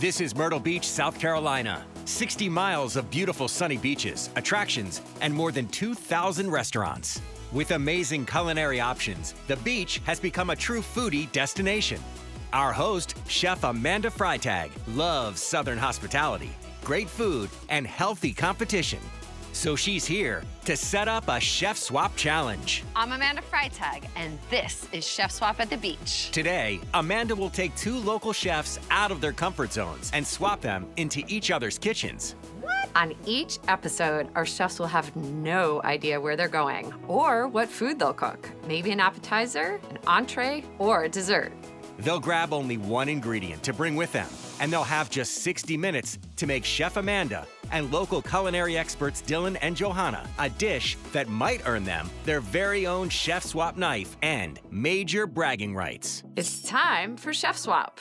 This is Myrtle Beach, South Carolina. 60 miles of beautiful sunny beaches, attractions, and more than 2,000 restaurants. With amazing culinary options, the beach has become a true foodie destination. Our host, Chef Amanda Freitag, loves Southern hospitality, great food, and healthy competition. So she's here to set up a Chef Swap Challenge. I'm Amanda Freitag, and this is Chef Swap at the Beach. Today, Amanda will take two local chefs out of their comfort zones and swap them into each other's kitchens. What? On each episode, our chefs will have no idea where they're going or what food they'll cook. Maybe an appetizer, an entree, or a dessert. They'll grab only one ingredient to bring with them, and they'll have just 60 minutes to make Chef Amanda and local culinary experts Dylan and Johanna a dish that might earn them their very own Chef Swap knife and major bragging rights. It's time for Chef Swap.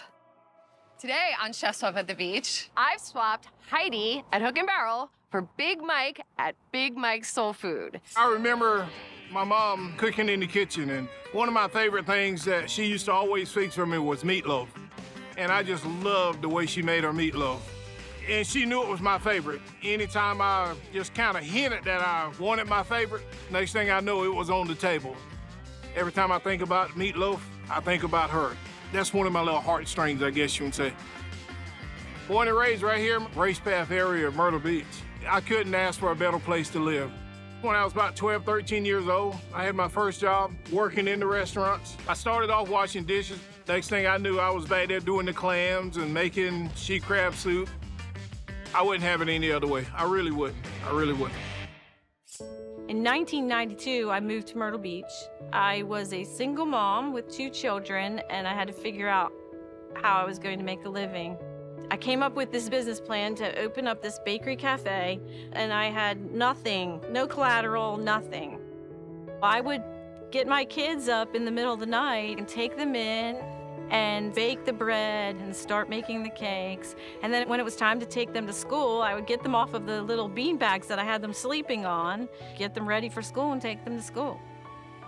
Today on Chef Swap at the Beach, I've swapped Heidi at Hook and Barrel for Big Mike at Big Mike Soul Food. I remember my mom cooking in the kitchen, and one of my favorite things that she used to always fix for me was meatloaf. And I just loved the way she made her meatloaf. And she knew it was my favorite. Anytime I just kind of hinted that I wanted my favorite, next thing I know, it was on the table. Every time I think about meatloaf, I think about her. That's one of my little heartstrings, I guess you would say. Born and raised right here, Racepath area of Myrtle Beach. I couldn't ask for a better place to live. When I was about 12, 13 years old, I had my first job working in the restaurants. I started off washing dishes. Next thing I knew, I was back there doing the clams and making she crab soup. I wouldn't have it any other way. I really wouldn't. I really wouldn't. In 1992, I moved to Myrtle Beach. I was a single mom with two children, and I had to figure out how I was going to make a living. I came up with this business plan to open up this bakery cafe, and I had nothing, no collateral, nothing. I would get my kids up in the middle of the night and take them in and bake the bread and start making the cakes. And then when it was time to take them to school, I would get them off of the little bean bags that I had them sleeping on, get them ready for school and take them to school.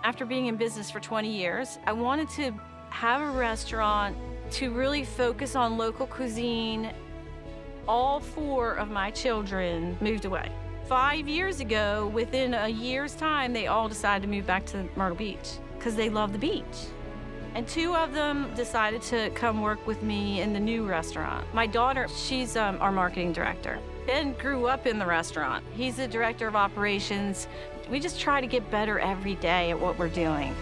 After being in business for 20 years, I wanted to have a restaurant to really focus on local cuisine. All four of my children moved away. 5 years ago, within a year's time, they all decided to move back to Myrtle Beach because they love the beach. And two of them decided to come work with me in the new restaurant. My daughter, she's our marketing director. Ben grew up in the restaurant. He's the director of operations. We just try to get better every day at what we're doing.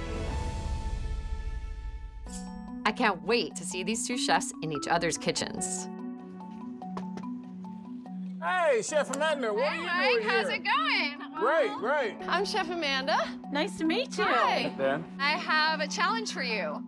I can't wait to see these two chefs in each other's kitchens. Hey, Chef Amanda, what are you doing here? How's it going? Great, great. I'm Chef Amanda. Nice to meet you. Hi. Ben. I have a challenge for you.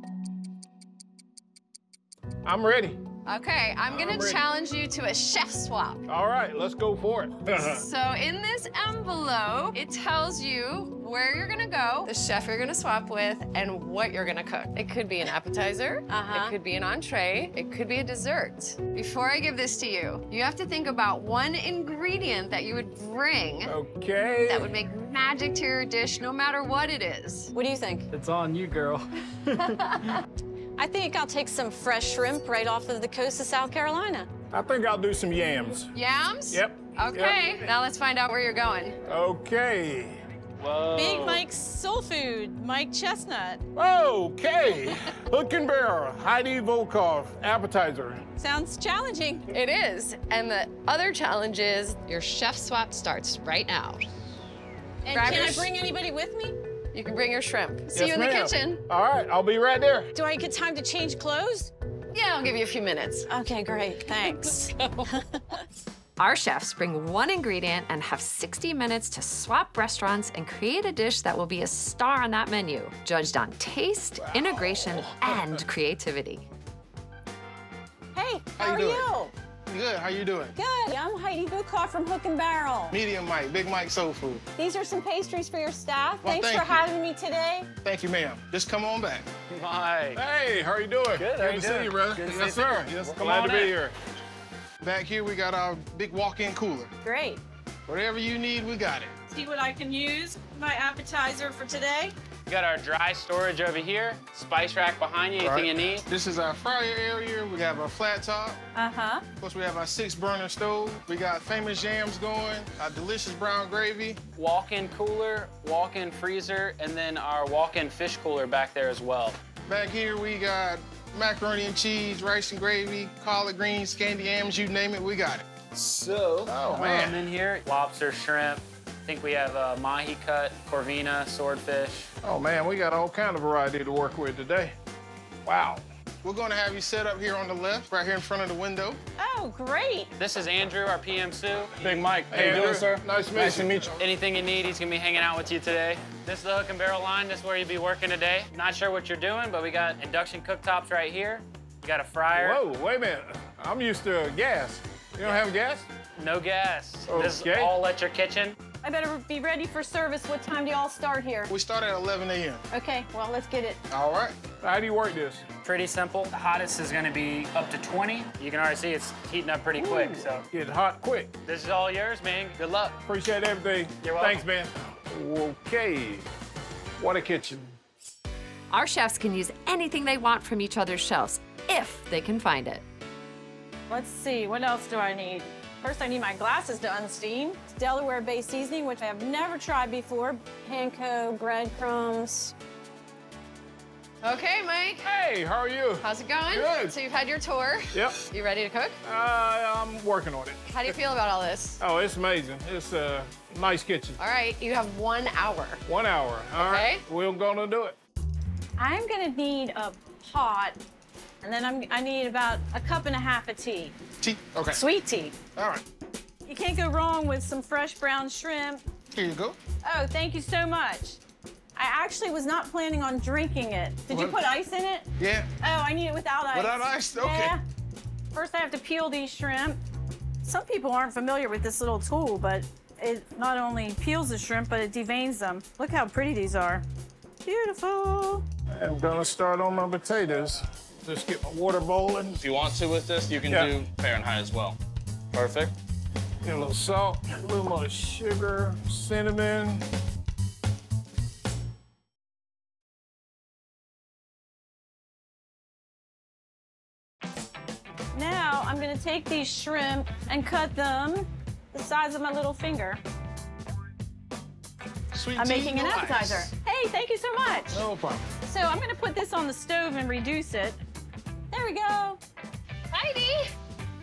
I'm ready. Okay, I'm gonna challenge you to a chef swap. All right, let's go for it. So in this envelope, it tells you where you're gonna go, the chef you're gonna swap with, and what you're gonna cook. It could be an appetizer, it could be an entree, it could be a dessert. Before I give this to you, you have to think about one ingredient that you would bring that would make magic to your dish, no matter what it is. What do you think? It's on you, girl. I think I'll take some fresh shrimp right off of the coast of South Carolina. I think I'll do some yams. Yams? Yep. Okay, yep. Now let's find out where you're going. Okay. Whoa. Big Mike's Soul Food, Mike Chestnut. Okay. Hook and Barrel, Heidi Volkoff, appetizer. Sounds challenging. It is, and the other challenge is your chef swap starts right now. And can I bring anybody with me? You can bring your shrimp. Yes, see you in the kitchen. All right, I'll be right there. Do I get time to change clothes? Yeah, I'll give you a few minutes. Okay, great, thanks. Our chefs bring one ingredient and have 60 minutes to swap restaurants and create a dish that will be a star on that menu, judged on taste, integration, and creativity. Hey, how are you? Good, how you doing? Good, I'm Heidi Volkoff from Hook and Barrel. Medium Mike, Big Mike Soul Food. These are some pastries for your staff. Well, thanks for having me today. Thank you, ma'am. Just come on back. Hi. Hey, how are you doing? Good, Good to see you, brother. Yes, sir. Yes, glad to be here. Back here, we got our big walk-in cooler. Great. Whatever you need, we got it. See what I can use? My appetizer for today? We got our dry storage over here, spice rack behind you, anything you need. This is our fryer area. We have our flat top. Of course, we have our 6-burner stove. We got famous yams going, our delicious brown gravy. Walk-in cooler, walk-in freezer, and then our walk-in fish cooler back there as well. Back here, we got macaroni and cheese, rice and gravy, collard greens, candy yams, you name it, we got it. So, in here, lobster, shrimp. I think we have mahi cut, corvina, swordfish. Oh, man, we got all kind of variety to work with today. Wow. We're going to have you set up here on the left, right here in front of the window. Oh, great. This is Andrew, our PMSU. Big Mike. Hey, how you doing, sir? Nice to meet you. Anything you need, he's going to be hanging out with you today. This is the Hook and Barrel line. This is where you'll be working today. Not sure what you're doing, but we got induction cooktops right here. We got a fryer. Whoa, wait a minute. I'm used to gas. You don't have gas? No gas. Okay. This is all electric kitchen. I better be ready for service. What time do y'all start here? We start at 11 a.m. Okay, well, let's get it. All right. How do you work this? Pretty simple. The hottest is going to be up to 20. You can already see it's heating up pretty quick, so. Get hot quick. This is all yours, man. Good luck. Appreciate everything. You're welcome. Thanks, Ben. Okay. What a kitchen. Our chefs can use anything they want from each other's shelves, if they can find it. Let's see, what else do I need? First, I need my glasses to unsteam. It's Delaware-based seasoning, which I have never tried before. Panko, breadcrumbs. Okay, Mike. Hey, how are you? How's it going? Good. So you've had your tour. Yep. You ready to cook? I'm working on it. How do you feel about all this? Oh, it's amazing. It's a nice kitchen. All right, you have 1 hour. 1 hour. All right. We're gonna do it. I'm gonna need a pot. And then I need about 1.5 cups of tea. Tea? Okay. Sweet tea. All right. You can't go wrong with some fresh brown shrimp. Here you go. Oh, thank you so much. I actually was not planning on drinking it. Did you put ice in it? Yeah. Oh, I need it without ice. Without ice? Okay. Yeah. First, I have to peel these shrimp. Some people aren't familiar with this little tool, but it not only peels the shrimp, but it deveins them. Look how pretty these are. Beautiful. I'm gonna start on my potatoes. Just get my water boiling. If you want to with this, you can do Fahrenheit as well. Perfect. Get a little salt, a little more sugar, cinnamon. Now I'm gonna take these shrimp and cut them the size of my little finger. Sweet tea, making an appetizer. Ice. Hey, thank you so much. No problem. So I'm gonna put this on the stove and reduce it. There we go. Heidi!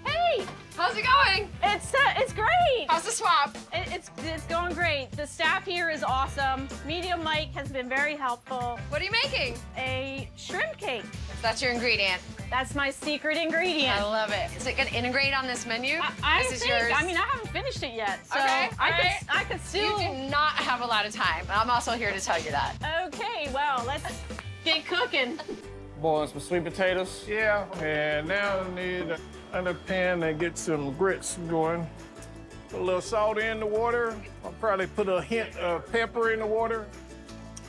Hey! How's it going? It's great! How's the swap? It's going great. The staff here is awesome. Medium Mike has been very helpful. What are you making? A shrimp cake. That's your ingredient. That's my secret ingredient. I love it. Is it gonna integrate on this menu? This is yours. I mean, I haven't finished it yet, so I could still. You do not have a lot of time. I'm also here to tell you that. Okay, well, let's get cooking. Boiling some sweet potatoes. Yeah, and now I need another pan and get some grits going. Put a little salt in the water. I'll probably put a hint of pepper in the water.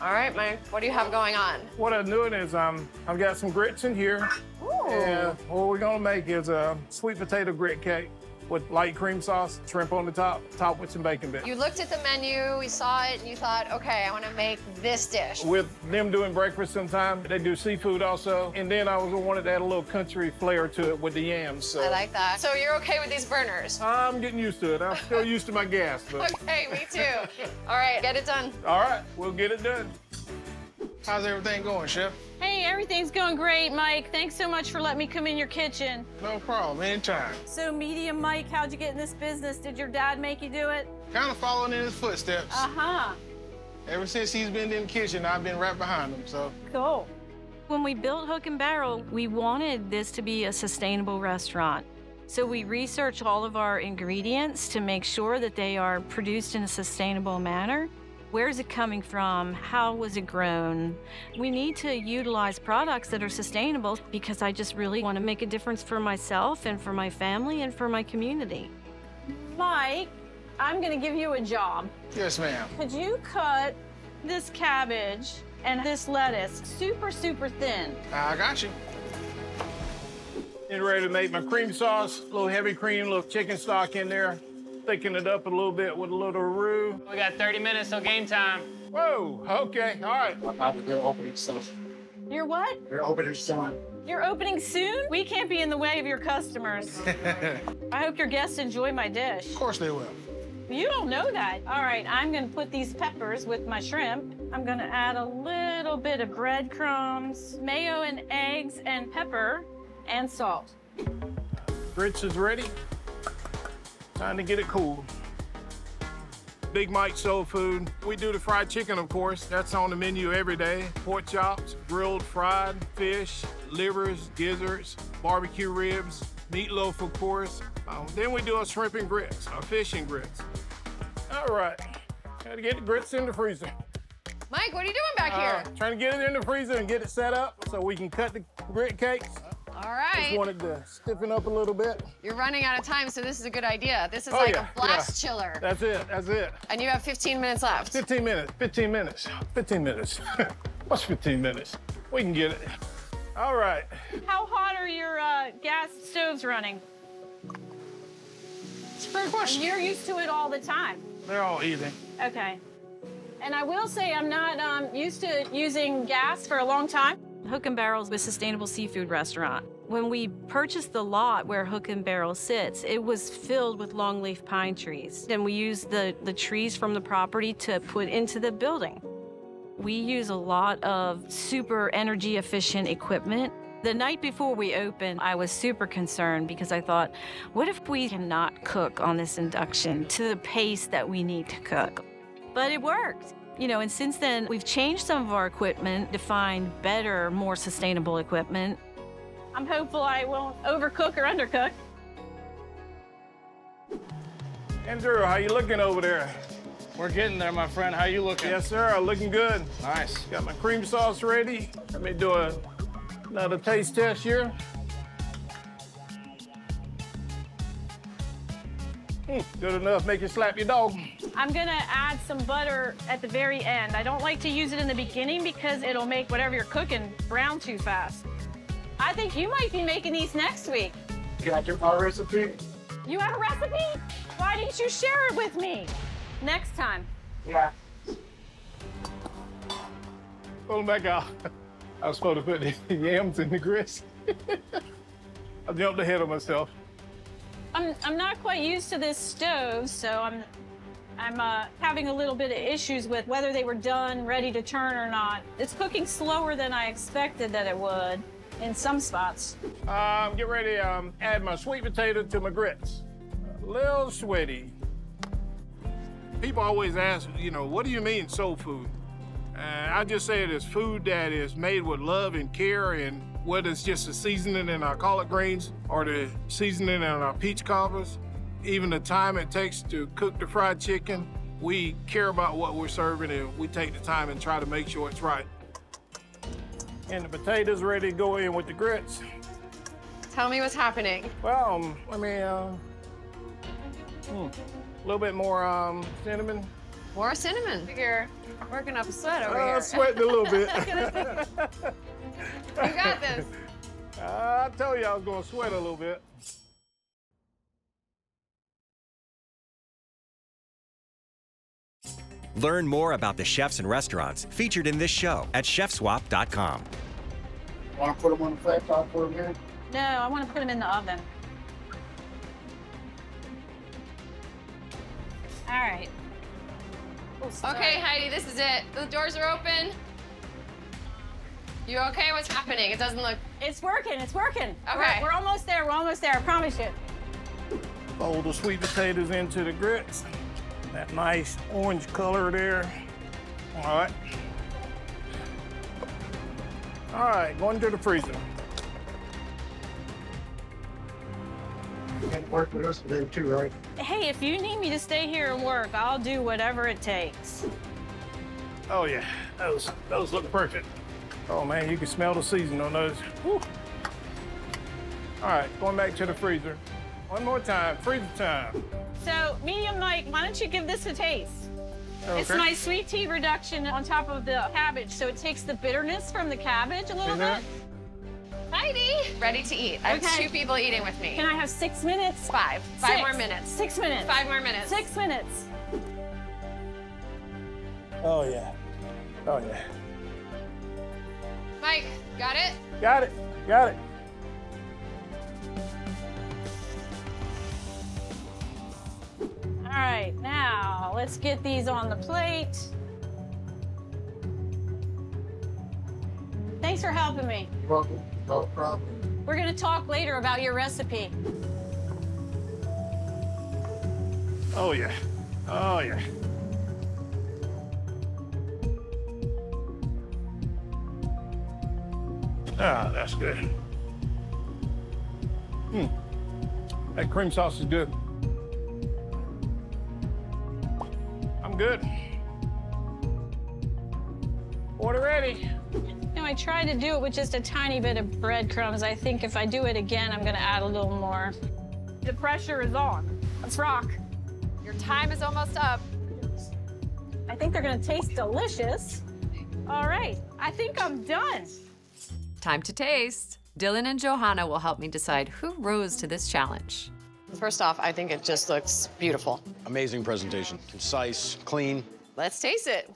All right, Mike, what do you have going on? What I'm doing is I've got some grits in here. Ooh. And what we're gonna make is a sweet potato grit cake with light cream sauce, shrimp on the top, topped with some bacon bits. You looked at the menu, we saw it, and you thought, okay, I wanna make this dish. With them doing breakfast sometime, they do seafood also, and then I wanted to add a little country flair to it with the yams, so. I like that. So you're okay with these burners? I'm getting used to it. I'm still used to my gas, but. Okay, me too. All right, get it done. All right, we'll get it done. How's everything going, Chef? Hey, everything's going great, Mike. Thanks so much for letting me come in your kitchen. No problem, anytime. So, Medium Mike, how'd you get in this business? Did your dad make you do it? Kind of following in his footsteps. Uh-huh. Ever since he's been in the kitchen, I've been right behind him, so. Cool. When we built Hook and Barrel, we wanted this to be a sustainable restaurant. So we researched all of our ingredients to make sure that they are produced in a sustainable manner. Where is it coming from? How was it grown? We need to utilize products that are sustainable because I just really want to make a difference for myself and for my family and for my community. Mike, I'm going to give you a job. Yes, ma'am. Could you cut this cabbage and this lettuce super, super thin? I got you. Getting ready to make my cream sauce, a little heavy cream, a little chicken stock in there. thicken it up a little bit with a little roux. We got 30 minutes till game time. Whoa, okay, all right. You're opening soon. You're what? You're opening soon. You're opening soon? We can't be in the way of your customers. I hope your guests enjoy my dish. Of course they will. You don't know that. All right, I'm gonna put these peppers with my shrimp. I'm gonna add a little bit of breadcrumbs, mayo and eggs and pepper and salt. Grits is ready. Time to get it cool. Big Mike Soul Food. We do the fried chicken, of course. That's on the menu every day. Pork chops, grilled fried fish, livers, gizzards, barbecue ribs, meatloaf, of course. Then we do our shrimp and grits, our fish and grits. All right, gotta get the grits in the freezer. Mike, what are you doing back here? Trying to get it in the freezer and get it set up so we can cut the grit cakes. All right. Just wanted to stiffen up a little bit. You're running out of time, so this is a good idea. This is like a blast chiller. That's it, that's it. And you have 15 minutes left. 15 minutes, 15 minutes, 15 minutes. What's 15 minutes? We can get it. All right. How hot are your gas stoves running? First question. You're used to it all the time. They're all easy. Okay. And I will say I'm not used to using gas for a long time. Hook and Barrel is a sustainable seafood restaurant. When we purchased the lot where Hook and Barrel sits, it was filled with longleaf pine trees. And we used the trees from the property to put into the building. We use a lot of super energy efficient equipment. The night before we opened, I was super concerned because I thought, what if we cannot cook on this induction to the pace that we need to cook? But it worked. You know, and since then, we've changed some of our equipment to find better, more sustainable equipment. I'm hopeful I won't overcook or undercook. Andrew, how you looking over there? We're getting there, my friend. How you looking? Yes, sir. I'm looking good. Nice. Got my cream sauce ready. Let me do another taste test here. Good enough, make you slap your dog. I'm gonna add some butter at the very end. I don't like to use it in the beginning because it'll make whatever you're cooking brown too fast. I think you might be making these next week. Got your recipe? You have a recipe? Why didn't you share it with me? Next time. Yeah. Oh my God. I was supposed to put the yams in the grits. I jumped ahead of myself. I'm not quite used to this stove, so I'm having a little bit of issues with whether they were done, ready to turn or not. It's cooking slower than I expected that it would in some spots. Get ready to add my sweet potato to my grits. A little sweaty. People always ask, you know, what do you mean soul food? And I just say it is food that is made with love and care, and whether it's just the seasoning in our collard greens or the seasoning in our peach cobbers, even the time it takes to cook the fried chicken, we care about what we're serving and we take the time and try to make sure it's right. And the potatoes ready to go in with the grits. Tell me what's happening. Well, let me, a little bit more cinnamon. More cinnamon. Figure working up a sweat over here. I'm sweating a little bit. You got this. I told you I was going to sweat a little bit. Learn more about the chefs and restaurants featured in this show at chefswap.com. Want to put them on the flat top for a minute? No, I want to put them in the oven. All right. Okay, Heidi, this is it. The doors are open. You okay? What's happening? It doesn't look... It's working, it's working. Okay. We're almost there, we're almost there, I promise you. Fold the sweet potatoes into the grits. That nice orange color there. All right. All right, going to the freezer. You can work with us today too, right? Hey, if you need me to stay here and work, I'll do whatever it takes. Oh yeah, those look perfect. Oh man, you can smell the seasoning on those. Woo. All right, going back to the freezer. One more time, freezer time. So, medium Mike, why don't you give this a taste? Okay. It's my sweet tea reduction on top of the cabbage, so it takes the bitterness from the cabbage a little bit. Hi, Heidi. Ready to eat. I have two people eating with me. Can I have 6 minutes? Five. Five more minutes. 6 minutes. 5 more minutes. 6 minutes. Oh, yeah. Oh, yeah. Mike, got it? Got it. Got it. All right, now let's get these on the plate. Thanks for helping me. You're welcome. No problem. We're going to talk later about your recipe. Oh, yeah. Oh, yeah. Ah, that's good. That cream sauce is good. I'm good. Order ready. You know, I tried to do it with just a tiny bit of breadcrumbs. I think if I do it again, I'm gonna add a little more. The pressure is on. Let's rock. Your time is almost up. I think they're gonna taste delicious. All right, I think I'm done. Time to taste. Dylan and Johanna will help me decide who rose to this challenge. First off, I think it just looks beautiful. Amazing presentation. Concise, clean. Let's taste it.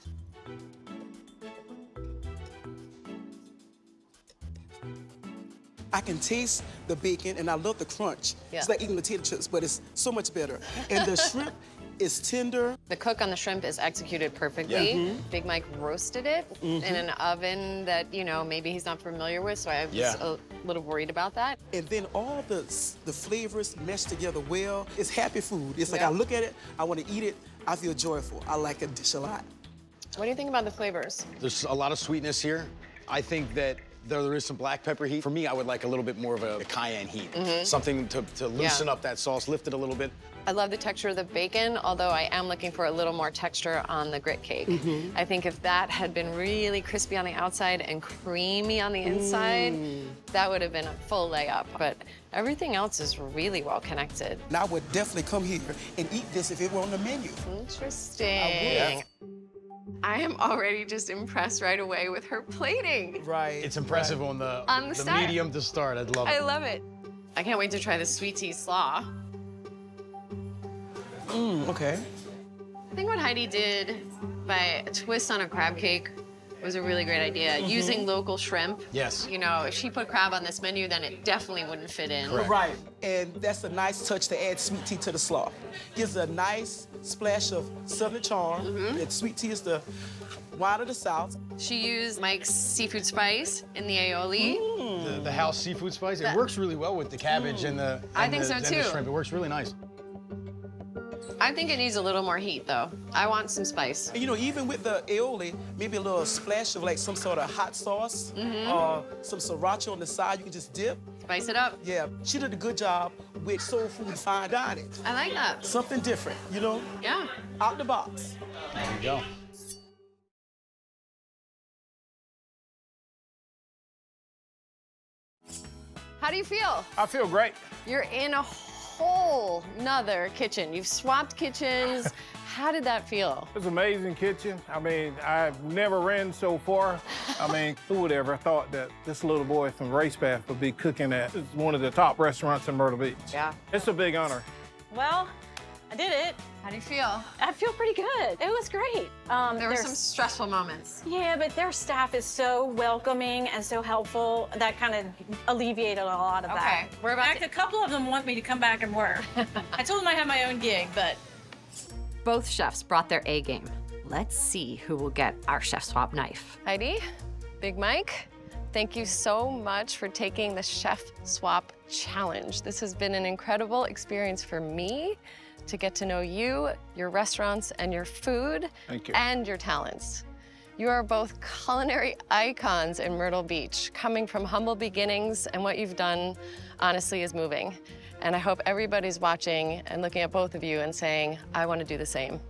I can taste the bacon, and I love the crunch. Yeah. It's like eating potato chips, but it's so much better. And the shrimp is tender. The cook on the shrimp is executed perfectly. Yeah. Mm-hmm. Big Mike roasted it in an oven that, you know, maybe he's not familiar with, so I was a little worried about that. And then all the flavors mesh together well. It's happy food. It's like I look at it, I want to eat it, I feel joyful. I like a dish a lot. What do you think about the flavors? There's a lot of sweetness here. I think that there is some black pepper heat. For me, I would like a little bit more of a cayenne heat, something to loosen up that sauce, lift it a little bit. I love the texture of the bacon, although I am looking for a little more texture on the grit cake. I think if that had been really crispy on the outside and creamy on the inside, that would have been a full layup. But everything else is really well connected. And I would definitely come here and eat this if it were on the menu. Interesting. I would. I am already just impressed right away with her plating. Right. It's impressive on the medium to start. I'd love it. I love it. I can't wait to try the sweet tea slaw. Okay. I think what Heidi did by a twist on a crab cake was a really great idea. Using local shrimp. Yes. You know, if she put crab on this menu, then it definitely wouldn't fit in. Correct. Right. And that's a nice touch to add sweet tea to the slaw. Gives a nice splash of Southern charm. And sweet tea is the wine of the South. She used Mike's seafood spice in the aioli. The house seafood spice. It works really well with the cabbage and the and I think the, so too. And the shrimp. It works really nice. I think it needs a little more heat, though. I want some spice. You know, even with the aioli, maybe a little splash of like some sort of hot sauce, some sriracha on the side. You can just dip. Spice it up. Yeah, she did a good job with soul food fine dining. I like that. Something different, you know? Yeah. Out the box. There you go. How do you feel? I feel great. You're in a whole nother kitchen. You've swapped kitchens. How did that feel? It's an amazing kitchen. I mean, I've never ran so far. I mean, who would ever thought that this little boy from Racepath would be cooking at one of the top restaurants in Myrtle Beach? Yeah. It's a big honor. Well, I did it. How do you feel? I feel pretty good. It was great. There were some stressful moments. Yeah, but their staff is so welcoming and so helpful. That kind of alleviated a lot of that. Okay, we're about to... a couple of them want me to come back and work. I told them I had my own gig, but... Both chefs brought their A game. Let's see who will get our Chef Swap knife. Heidi, Big Mike, thank you so much for taking the Chef Swap challenge. This has been an incredible experience for me to get to know you, your restaurants, and your food, and your talents. You are both culinary icons in Myrtle Beach, coming from humble beginnings, and what you've done, honestly, is moving. And I hope everybody's watching and looking at both of you and saying, I want to do the same.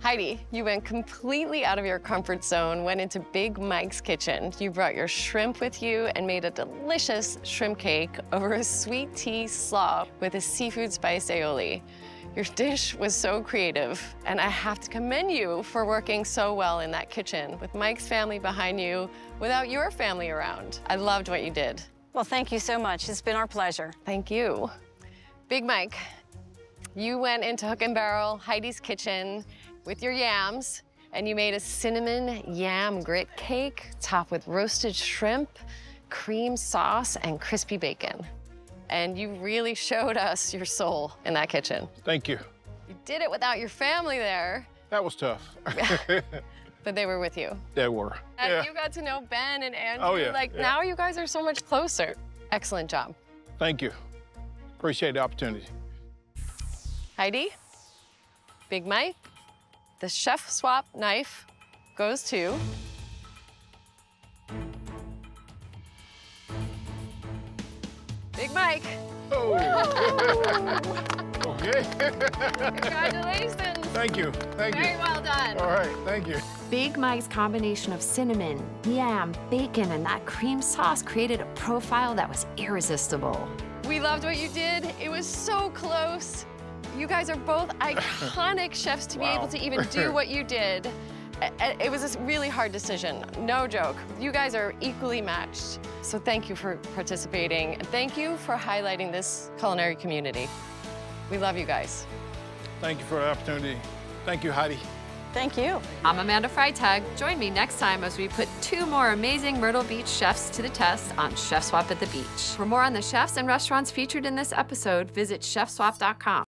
Heidi, you went completely out of your comfort zone, went into Big Mike's kitchen. You brought your shrimp with you and made a delicious shrimp cake over a sweet tea slaw with a seafood spice aioli. Your dish was so creative, and I have to commend you for working so well in that kitchen with Mike's family behind you, without your family around. I loved what you did. Well, thank you so much. It's been our pleasure. Thank you. Big Mike, you went into Hook and Barrel, Heidi's Kitchen, with your yams, and you made a cinnamon yam grit cake topped with roasted shrimp, cream sauce, and crispy bacon. And you really showed us your soul in that kitchen. Thank you. You did it without your family there. That was tough. But they were with you. They were. And yeah. You got to know Ben and Andrew. Oh, yeah. Like, yeah. Now you guys are so much closer. Excellent job. Thank you. Appreciate the opportunity. Heidi, Big Mike, the Chef Swap knife goes to... Big Mike. Oh. Okay. Congratulations. Thank you. Thank you. Very well done. All right. Thank you. Big Mike's combination of cinnamon, yam, bacon, and that cream sauce created a profile that was irresistible. We loved what you did. It was so close. You guys are both iconic chefs to be able to even do what you did. It was a really hard decision, no joke. You guys are equally matched. So thank you for participating. And thank you for highlighting this culinary community. We love you guys. Thank you for the opportunity. Thank you, Heidi. Thank you. I'm Amanda Freitag. Join me next time as we put two more amazing Myrtle Beach chefs to the test on Chef Swap at the Beach. For more on the chefs and restaurants featured in this episode, visit chefswap.com.